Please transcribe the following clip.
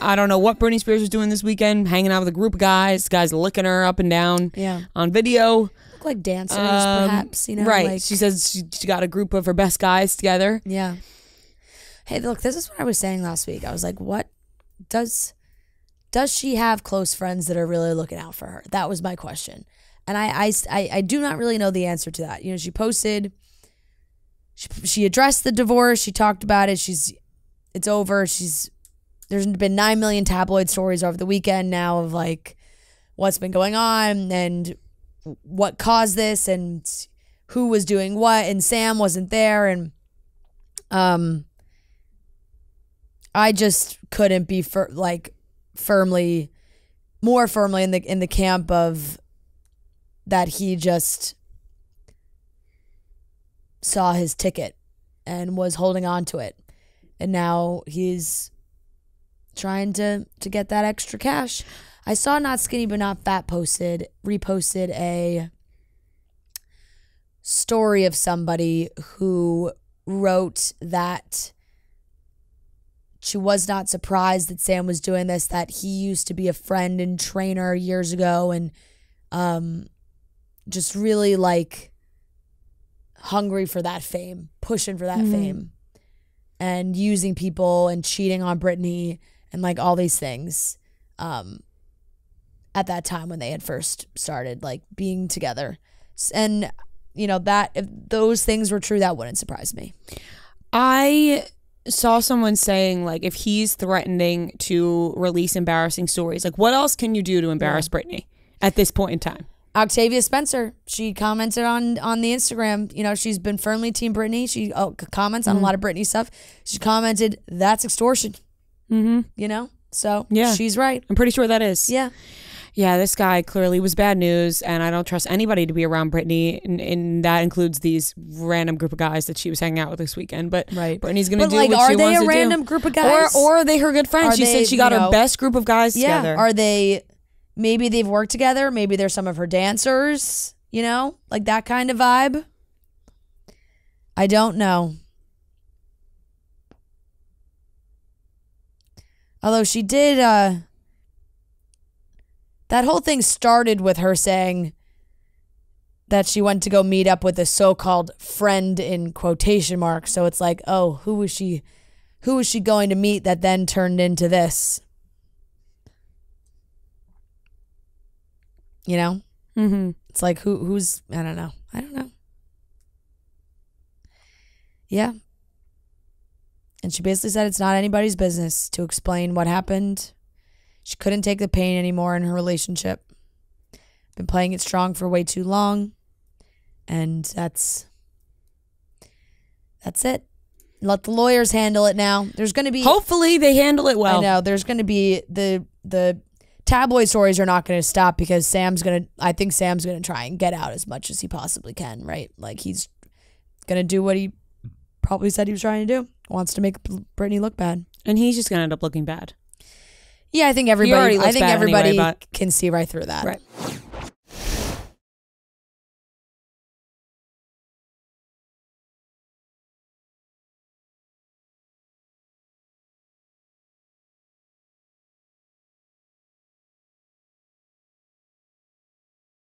I don't know what Britney Spears was doing this weekend, hanging out with a group of guys. Guys licking her up and down on video. Look like dancers, perhaps, you know? Right. Like, she says she got a group of her best guys together. Yeah. Hey, look, this is what I was saying last week. I was like, what does she have close friends that are really looking out for her? That was my question. And I do not really know the answer to that. You know, she posted, she addressed the divorce. She talked about it. It's over. There's been 9 million tabloid stories over the weekend now of like what's been going on and what caused this and who was doing what, and Sam wasn't there, and I just couldn't be more firmly in the camp of that he just saw his ticket and was holding on to it, and now he's trying to get that extra cash. I saw Not Skinny But Not Fat reposted a story of somebody who wrote that she was not surprised that Sam was doing this, that he used to be a friend and trainer years ago, and just really like hungry for that fame, pushing for that fame, and using people and cheating on Britney and like all these things at that time when they had first started like being together. And you know, that if those things were true, that wouldn't surprise me. I saw someone saying like, if he's threatening to release embarrassing stories, like what else can you do to embarrass Britney at this point in time? Octavia Spencer, she commented on the Instagram. You know, she's been firmly team Britney. She comments on a lot of Britney stuff. She commented, that's extortion. You know? So yeah, she's right. I'm pretty sure that is. Yeah. Yeah, this guy clearly was bad news, and I don't trust anybody to be around Britney, and that includes these random group of guys that she was hanging out with this weekend. But Britney's going to do like, what she wants to do. Are they a random group of guys? Or are they her good friends? She said she got her best group of guys together. Are they... Maybe they've worked together. Maybe they're some of her dancers, you know, like that kind of vibe. I don't know. Although she did, that whole thing started with her saying that she went to go meet up with a so-called friend in quotation marks. So it's like, oh, who was she going to meet that then turned into this? You know, it's like who's I don't know. Yeah, and she basically said it's not anybody's business to explain what happened. She couldn't take the pain anymore in her relationship. Been playing it strong for way too long, and that's it. Let the lawyers handle it now. There's going to be, hopefully they handle it well. I know there's going to be the tabloid stories are not going to stop because I think Sam's going to try and get out as much as he possibly can, right? Like he's going to do what he probably said he was trying to do. Wants to make Britney look bad. And he's just going to end up looking bad. Yeah, I think everybody can see right through that. Right.